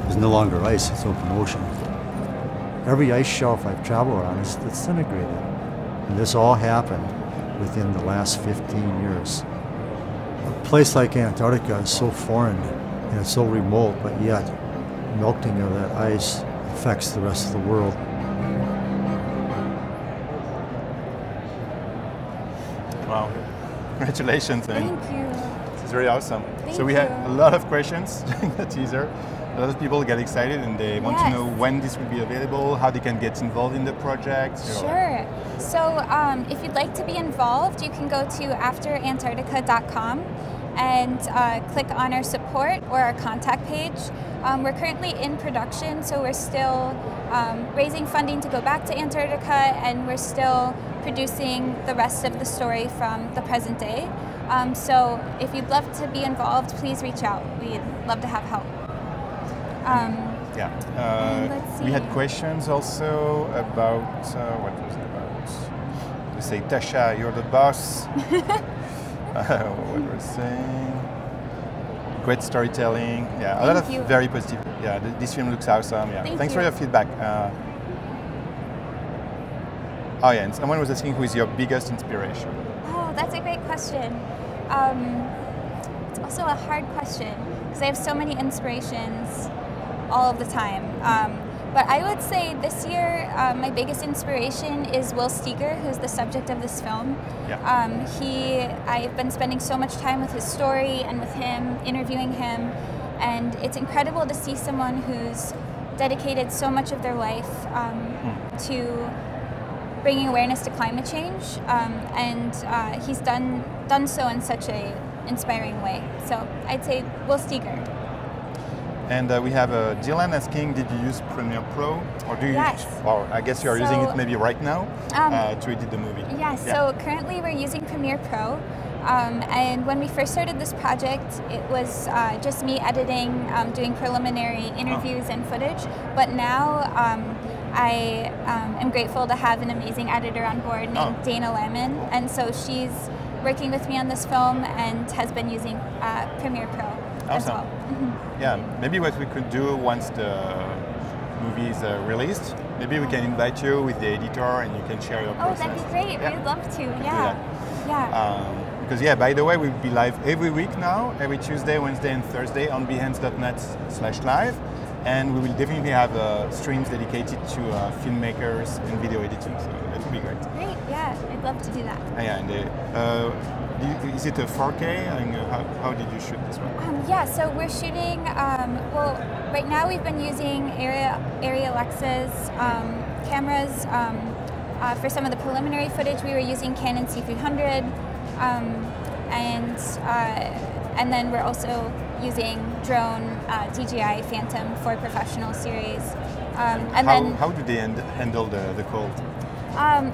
is no longer ice, it's open ocean. Every ice shelf I've traveled on is disintegrated. And this all happened within the last 15 years. A place like Antarctica is so foreign. And it's so remote, but yet melting of that ice affects the rest of the world. Wow. Congratulations. Thank you. This is very awesome. So we had a lot of questions during the teaser. A lot of people get excited and they want to know when this will be available, how they can get involved in the project. Sure. So if you'd like to be involved, you can go to afterantarctica.com. and click on our support or our contact page. We're currently in production, so we're still raising funding to go back to Antarctica, and we're still producing the rest of the story from the present day. So if you'd love to be involved, please reach out. We'd love to have help. We had questions also about, what was it about? They say, Tasha, you're the boss. What we're saying. Great storytelling. Yeah, a lot of very positive. Yeah, this film looks awesome. Yeah, thanks for your feedback. Oh yeah, and someone was asking who is your biggest inspiration. Oh, that's a great question. It's also a hard question because I have so many inspirations all of the time. But I would say this year, my biggest inspiration is Will Steger, who's the subject of this film. Yeah. I've been spending so much time with his story and with him, interviewing him, and it's incredible to see someone who's dedicated so much of their life to bringing awareness to climate change, and he's done so in such an inspiring way. So I'd say Will Steger. And we have Dylan asking, did you use Premiere Pro? Or do you use, or I guess you're using it maybe right now to edit the movie. Yes, so currently we're using Premiere Pro. And when we first started this project, it was just me editing, doing preliminary interviews and footage. But now I am grateful to have an amazing editor on board named Dana Lemon. And so she's working with me on this film and has been using Premiere Pro as well. Yeah, maybe what we could do once the movie is released, maybe we can invite you with the editor and you can share your process. Oh, that'd be great. Yeah. We'd love to. Because by the way, we'll be live every week now, every Tuesday, Wednesday, and Thursday on behance.net/live, and we will definitely have streams dedicated to filmmakers and video editing. So that would be great. Great. Yeah, I'd love to do that. Yeah, and is it a 4K? And how did you shoot this one? Yeah, so we're shooting, well, right now we've been using Arri Alexa's cameras. For some of the preliminary footage, we were using Canon C300. And then we're also using drone DJI Phantom for professional series. How do they handle the cold?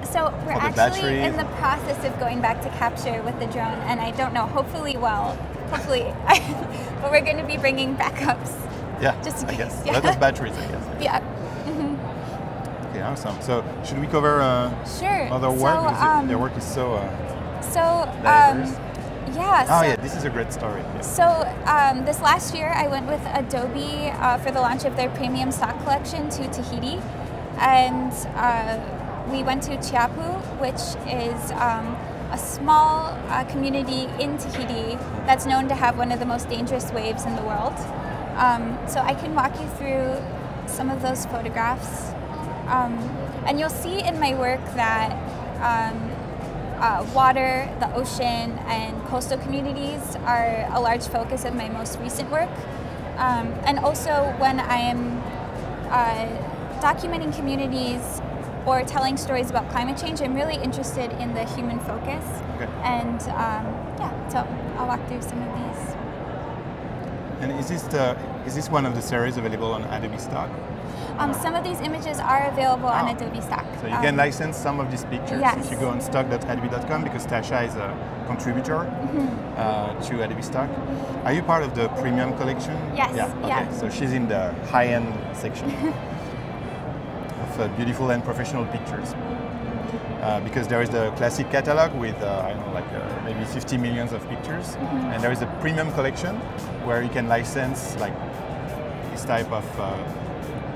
So we're actually in the process of going back to capture with the drone, and I don't know, hopefully, but we're going to be bringing backups. Yeah, just in case. Yeah. A lot of batteries, I guess. Yeah. Okay, awesome. So should we cover other work? Their work is so diverse. This is a great story. Yeah. So this last year I went with Adobe for the launch of their premium stock collection to Tahiti. and we went to Teahupo'o, which is a small community in Tahiti that's known to have one of the most dangerous waves in the world. So I can walk you through some of those photographs. And you'll see in my work that water, the ocean, and coastal communities are a large focus of my most recent work. And also when I am documenting communities or telling stories about climate change, I'm really interested in the human focus. Okay. And yeah, so I'll walk through some of these. And is this one of the series available on Adobe Stock? Some of these images are available on Adobe Stock. So you can license some of these pictures if you go on stock.adobe.com, because Tasha is a contributor to Adobe Stock. Are you part of the premium collection? Yes. Yeah. Okay. Yeah. So she's in the high-end section of beautiful and professional pictures. Because there is the classic catalog with I don't know, like maybe 50 millions of pictures, and there is a premium collection where you can license like this type of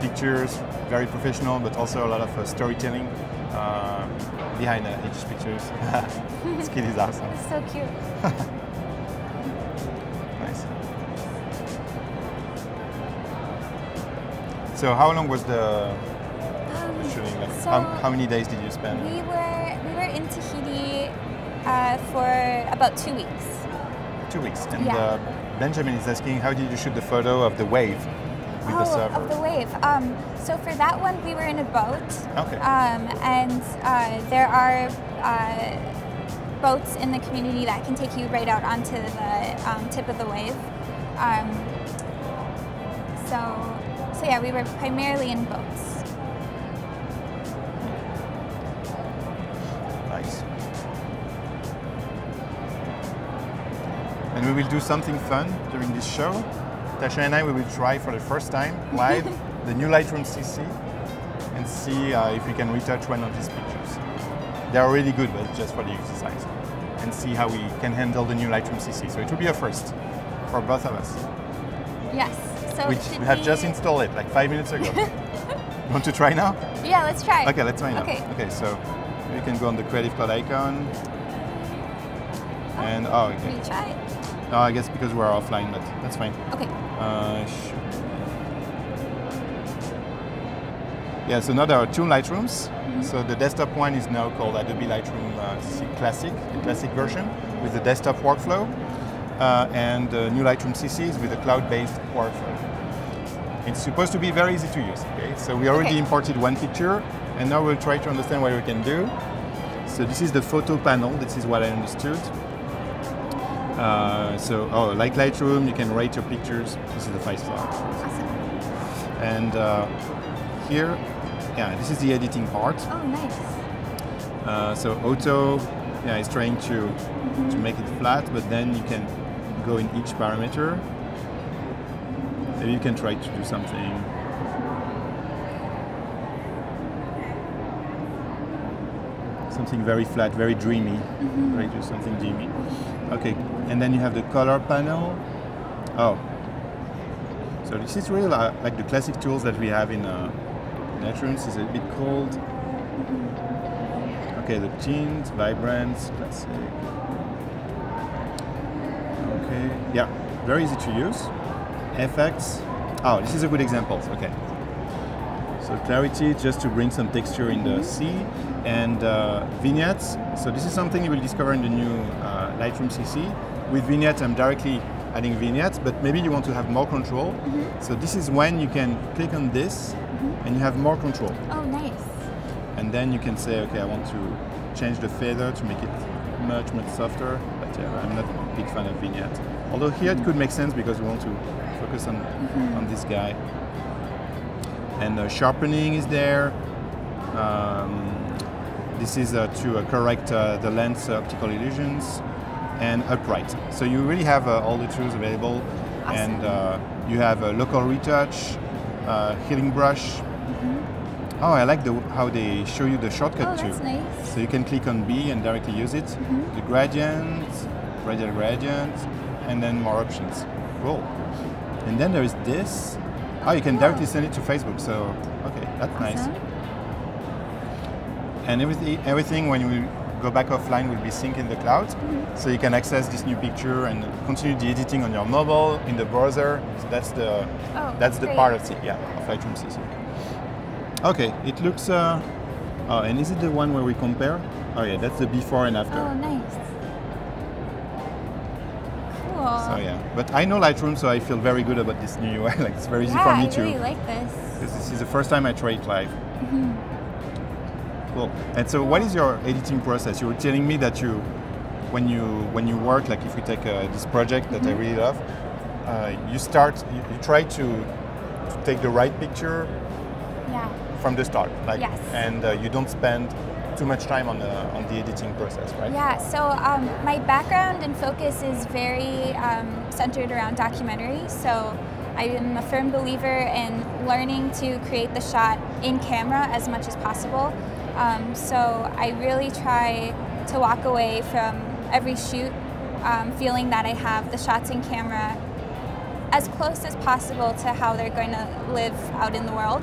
pictures, very professional, but also a lot of storytelling behind each pictures. This kid is awesome. It's so cute. Nice. So how long was the shooting? Like, so how many days did you spend? We were in Tahiti for about 2 weeks. 2 weeks. And Benjamin is asking, how did you shoot the photo of the wave with the surfer? Of the wave. So for that one, we were in a boat. Okay. And there are boats in the community that can take you right out onto the tip of the wave. So yeah, we were primarily in boats. And we will do something fun during this show. Tasha and I, we will try for the first time live the new Lightroom CC and see if we can retouch one of these pictures. They're already good, but just for the exercise. And see how we can handle the new Lightroom CC. So it will be a first for both of us. Yes. So we have just installed it like 5 minutes ago. Want to try now? Yeah, let's try. Okay, let's try now. Okay. Okay, so we can go on the Creative Cloud icon. And okay. Can you try it? No, I guess because we're offline, but that's fine. Okay. Sure. Yeah, so now there are two Lightrooms. So the desktop one is now called Adobe Lightroom Classic, the classic version, with the desktop workflow. And the new Lightroom CC is with a cloud-based workflow. It's supposed to be very easy to use, okay? So we already imported one picture, and now we'll try to understand what we can do. So this is the photo panel, this is what I understood. Like Lightroom, you can rate your pictures. This is the 5-star. Awesome. And here, yeah, this is the editing part. Oh, nice. So auto, yeah, it's trying to make it flat, but then you can go in each parameter. Maybe you can try to do something. Something very flat, very dreamy. Try to do something dreamy. Okay, and then you have the color panel. Oh, so this is really like the classic tools that we have in Lightroom. This is a bit cold. Okay, the tint, vibrance, classic. Okay, yeah, very easy to use. Effects. Oh, this is a good example. Okay. So clarity, just to bring some texture in the sea, and vignettes. So this is something you will discover in the new Lightroom CC. With vignettes, I'm directly adding vignettes, but maybe you want to have more control. So this is when you can click on this, and you have more control. Oh, nice. And then you can say, okay, I want to change the feather to make it much, much softer. But yeah, I'm not a big fan of vignettes. Although here it could make sense because we want to focus on this guy. And the sharpening is there. This is to correct the lens optical illusions, and upright. So you really have all the tools available. Awesome. And you have a local retouch, healing brush. Oh, I like how they show you the shortcut too. That's nice. So you can click on B and directly use it. The gradient, radial gradient, and then more options. Cool. And then there is this. Oh, you can directly send it to Facebook, so okay, that's nice. and everything when we go back offline will be synced in the cloud. So you can access this new picture and continue the editing on your mobile, in the browser. So that's the part of it, yeah, of Lightroom CC. Okay, it looks, oh, and is it the one where we compare? Oh yeah, that's the before and after. Oh, nice. Cool. So yeah, but I know Lightroom, so I feel very good about this new UI. Like, it's very easy for me too. I really like this. Because this is the first time I try it live. Cool. And so, what is your editing process? You were telling me that you, when you work, like if we take this project that I really love, you start, you try to take the right picture. Yeah. From the start, like, yes. And you don't spend too much time on the editing process, right? Yeah. So my background and focus is very centered around documentary. So I am a firm believer in learning to create the shot in camera as much as possible. So I really try to walk away from every shoot feeling that I have the shots in camera as close as possible to how they're going to live out in the world.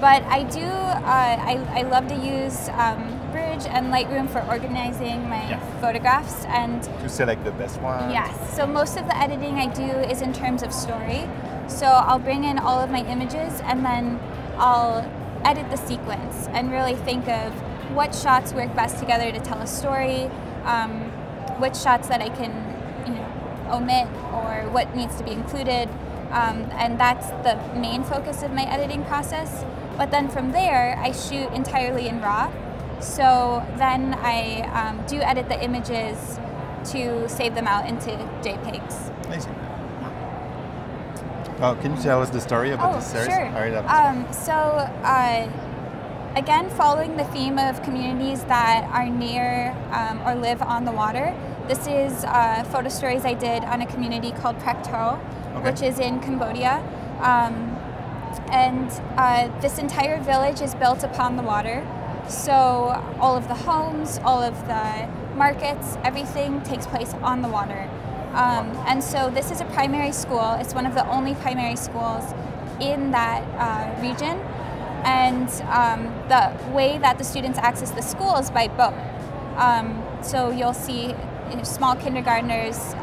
But I do, I love to use Bridge and Lightroom for organizing my photographs and to select the best one. Yes, so most of the editing I do is in terms of story. So I'll bring in all of my images and then I'll edit the sequence and really think of what shots work best together to tell a story, which shots that I can, you know, omit or what needs to be included. And that's the main focus of my editing process. But then from there, I shoot entirely in RAW. So then I do edit the images to save them out into JPEGs. Amazing. Oh, can you tell us the story about this series? Sure. All right, again, following the theme of communities that are near or live on the water, this is photo stories I did on a community called Prek To. Okay. Which is in Cambodia, and this entire village is built upon the water. So all of the homes, all of the markets, everything takes place on the water. And so this is a primary school. It's one of the only primary schools in that region. And the way that the students access the school is by boat. So you'll see small kindergartners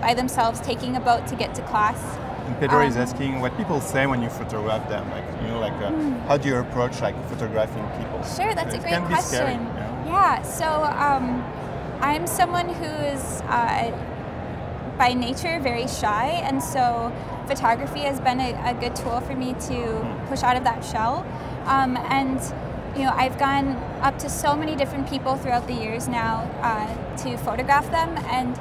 by themselves taking a boat to get to class. And Pedro is asking what people say when you photograph them, like, you know, like how do you approach like photographing people? Sure, that's a great question. Scary, yeah, so I'm someone who is by nature very shy, and so photography has been a good tool for me to push out of that shell. And you know, I've gone up to so many different people throughout the years now to photograph them, and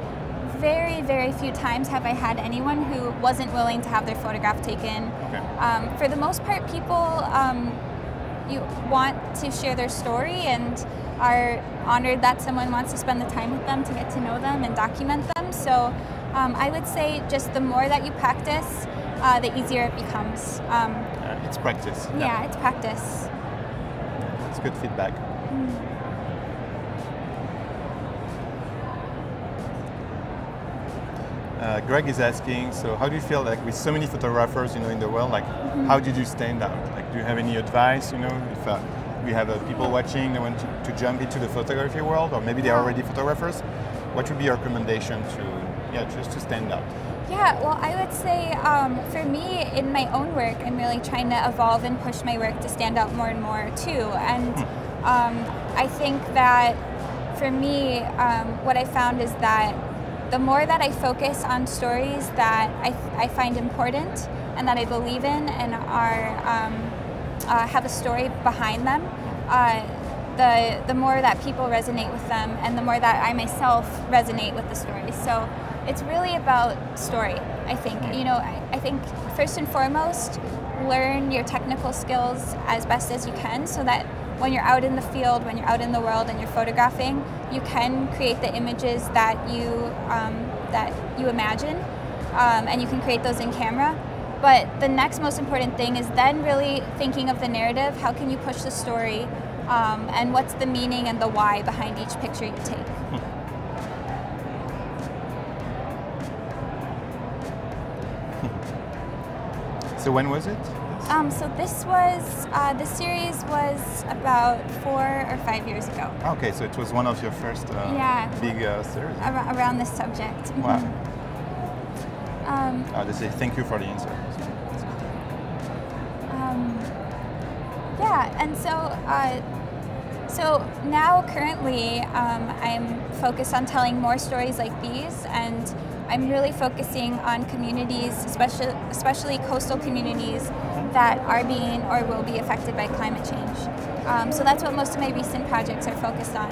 very, very few times have I had anyone who wasn't willing to have their photograph taken. Okay. For the most part, people you want to share their story and are honored that someone wants to spend the time with them to get to know them and document them. So I would say just the more that you practice, the easier it becomes. It's practice. Yeah, yeah, it's practice. Good feedback. Greg is asking, so how do you feel like with so many photographers, you know, in the world, like how did you stand out? Like, do you have any advice, you know, if we have people watching that want to jump into the photography world, or maybe they're already photographers, what would be your recommendation to, just to stand out? Yeah, well, I would say for me, in my own work, I'm really trying to evolve and push my work to stand out more and more, too. And I think that for me, what I found is that the more that I focus on stories that I find important and that I believe in and are have a story behind them, the more that people resonate with them and the more that I myself resonate with the story. So it's really about story, I think. You know, I think first and foremost, learn your technical skills as best as you can so that when you're out in the field, when you're out in the world and you're photographing, you can create the images that you imagine and you can create those in camera. But the next most important thing is then really thinking of the narrative. How can you push the story and what's the meaning and the why behind each picture you take? So when was it? So this was, this series was about 4 or 5 years ago. Okay, so it was one of your first big series. Around this subject. Wow. They say thank you for the answer. Yeah, and so, so now currently I'm focused on telling more stories like these, and I'm really focusing on communities, especially coastal communities that are being or will be affected by climate change. So that's what most of my recent projects are focused on.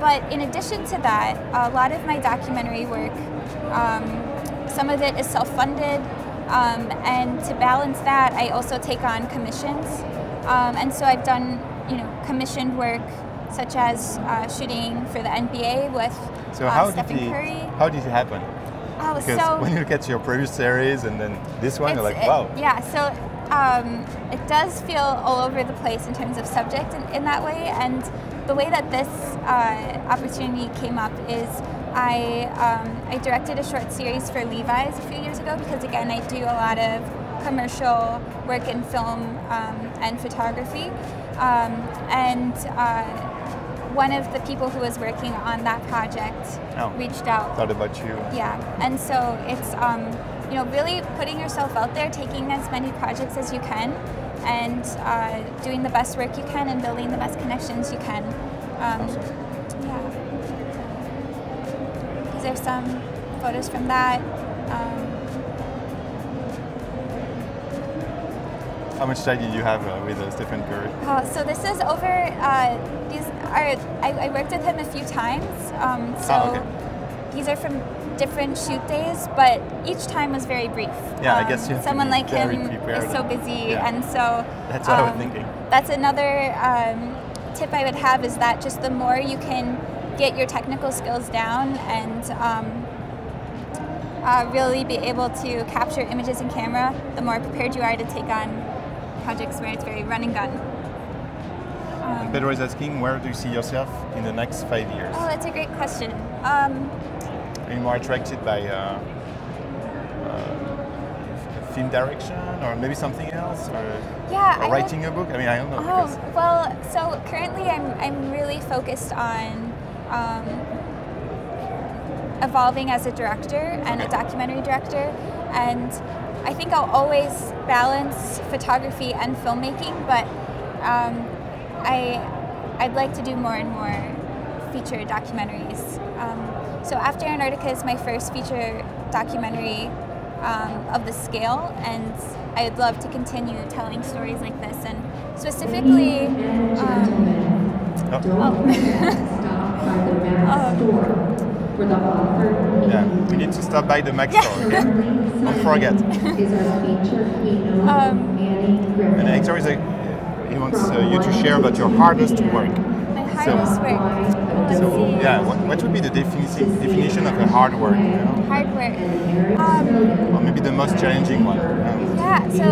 But in addition to that, a lot of my documentary work, some of it is self-funded, and to balance that, I also take on commissions. And so I've done, commissioned work such as shooting for the NBA with Stephen Curry. How did it happen? Oh, because so when you look at your previous series and then this one, you're like, wow. Yeah, so it does feel all over the place in terms of subject in that way. And the way that this opportunity came up is I directed a short series for Levi's a few years ago because, again, I do a lot of commercial work in film and photography. And one of the people who was working on that project reached out. Thought about you. Yeah, and so it's really putting yourself out there, taking as many projects as you can, and doing the best work you can and building the best connections you can. Awesome. Yeah. These are some photos from that. How much time did you have with Stephen Curry? So this is over, I worked with him a few times, so these are from different shoot days, but each time was very brief. Yeah, I guess you have someone like him is so busy, and so that's what I was thinking. That's another tip I would have, is that just the more you can get your technical skills down and really be able to capture images in camera, the more prepared you are to take on projects where it's very run and gun. And Pedro is asking, where do you see yourself in the next 5 years? Oh, that's a great question. Are you more attracted by film direction, or maybe something else, or, or writing a book? I mean, I don't know. Well, so currently I'm really focused on evolving as a director and a documentary director, and I think I'll always balance photography and filmmaking, but I'd like to do more and more feature documentaries. So After Antarctica is my first feature documentary of this scale, and I would love to continue telling stories like this, and specifically... Yeah, we need to stop by the Mac store, okay? Don't forget. And Hector is he wants you to share about your hardest work. My hardest work? So, yeah, what would be the definition of a hard work? Hard work. Or maybe the most challenging one. Yeah, so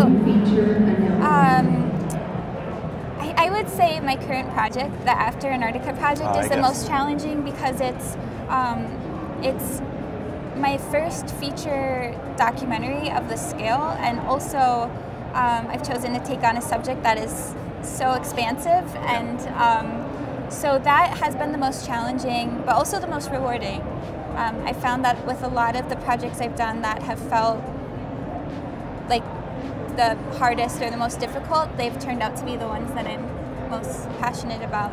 I would say my current project, the After Antarctica project, is the most challenging because it's my first feature documentary of this scale, and also I've chosen to take on a subject that is so expansive, and so that has been the most challenging, but also the most rewarding. I found that with a lot of the projects I've done that have felt like the hardest or the most difficult, they've turned out to be the ones that I'm most passionate about.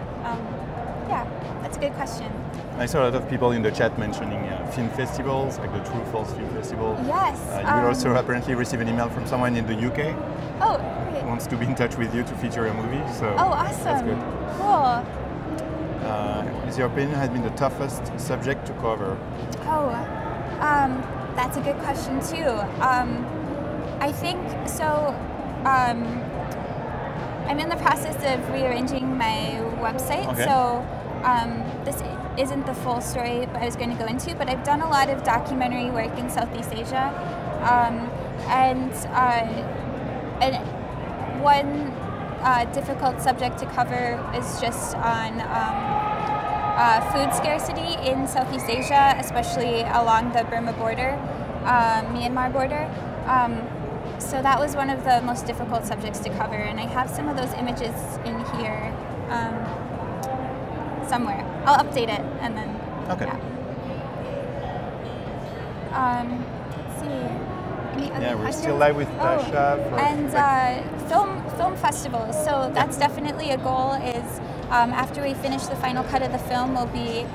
Yeah, that's a good question. I saw a lot of people in the chat mentioning film festivals, like the True False Film Festival. Yes. You also apparently received an email from someone in the UK. Oh, great. Who wants to be in touch with you to feature a movie. So awesome. That's good. Cool. Is your opinion has been the toughest subject to cover? That's a good question too. I think so. I'm in the process of rearranging my website, so this isn't the full story I was going to go into, but I've done a lot of documentary work in Southeast Asia, and one difficult subject to cover is just on food scarcity in Southeast Asia, especially along the Burma border, Myanmar border. So that was one of the most difficult subjects to cover, and I have some of those images in here somewhere. I'll update it and then, okay. Yeah. Let's see. Any other questions? We're still live with Tasha. Film festivals. So that's definitely a goal, is after we finish the final cut of the film, will be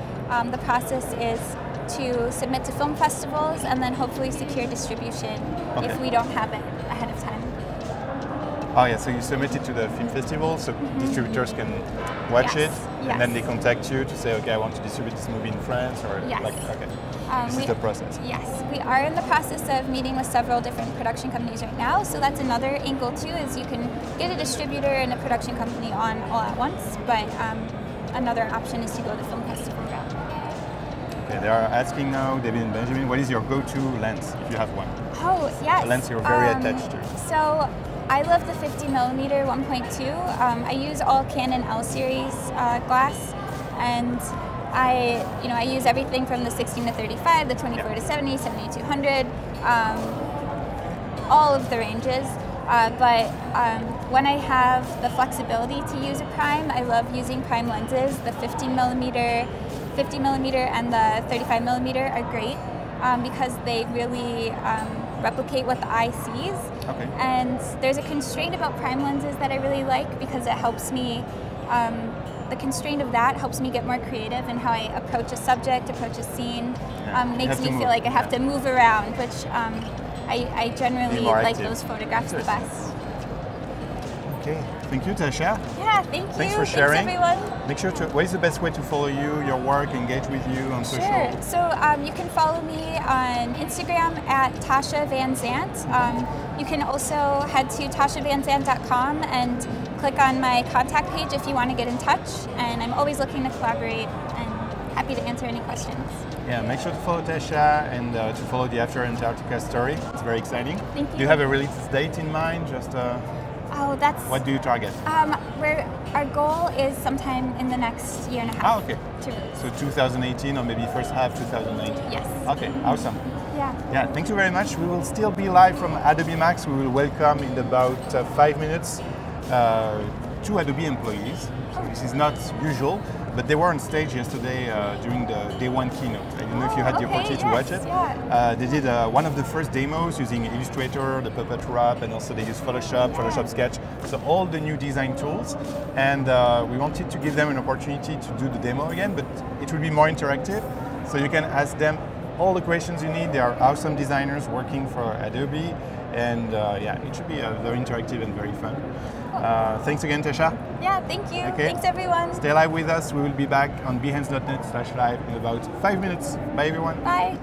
the process is to submit to film festivals and then hopefully secure distribution if we don't have it ahead of time. Oh yeah, so you submit it to the film festival, so distributors can watch it, and then they contact you to say, okay, I want to distribute this movie in France, or like, okay, this is the process. Yes, we are in the process of meeting with several different production companies right now, so that's another angle too, is you can get a distributor and a production company on all at once, but another option is to go the film festival route. Okay, they are asking now, David and Benjamin, what is your go-to lens, if you have one? Oh, yes. A lens you're very attached to. So I love the 50mm 1.2. I use all Canon L series glass, and I use everything from the 16 to 35, the 24 to 70, 70-200, all of the ranges. When I have the flexibility to use a prime, I love using prime lenses. The 50mm, and the 35mm are great because they really replicate what the eye sees. Okay. And there's a constraint about prime lenses that I really like, because it helps me, the constraint of that helps me get more creative in how I approach a subject, approach a scene. Makes me feel like I have to move around, which I generally like those photographs the best. Okay, thank you, Tasha. Yeah, thank you. Thanks for sharing. Thanks, everyone. Make sure to, what is the best way to follow you, your work, engage with you on social? Sure. So you can follow me on Instagram at Tasha Van Zandt. You can also head to tashavanzandt.com and click on my contact page if you want to get in touch. And I'm always looking to collaborate and happy to answer any questions. Yeah, make sure to follow Tasha and to follow the After Antarctica story. It's very exciting. Thank you. Do you have a release date in mind? Just. Oh, that's... What do you target? Our goal is sometime in the next year and a half. Oh, okay. So 2018, or maybe first half 2019. Yes. Okay, awesome. Yeah. Yeah, thank you very much. We will still be live from Adobe Max. We will welcome in about 5 minutes two Adobe employees. So this is not usual, but they were on stage yesterday during the day one keynote. I don't know if you had the opportunity to watch it. Yeah. They did one of the first demos using Illustrator, the Puppet Wrap, and also they use Photoshop, Photoshop Sketch. So all the new design tools. And we wanted to give them an opportunity to do the demo again, but it will be more interactive. So you can ask them all the questions you need. They are awesome designers working for Adobe. And yeah, it should be very interactive and very fun. Thanks again, Tasha. Yeah, thank you. Okay. Thanks, everyone. Stay live with us. We will be back on behance.net/live in about 5 minutes. Bye, everyone. Bye.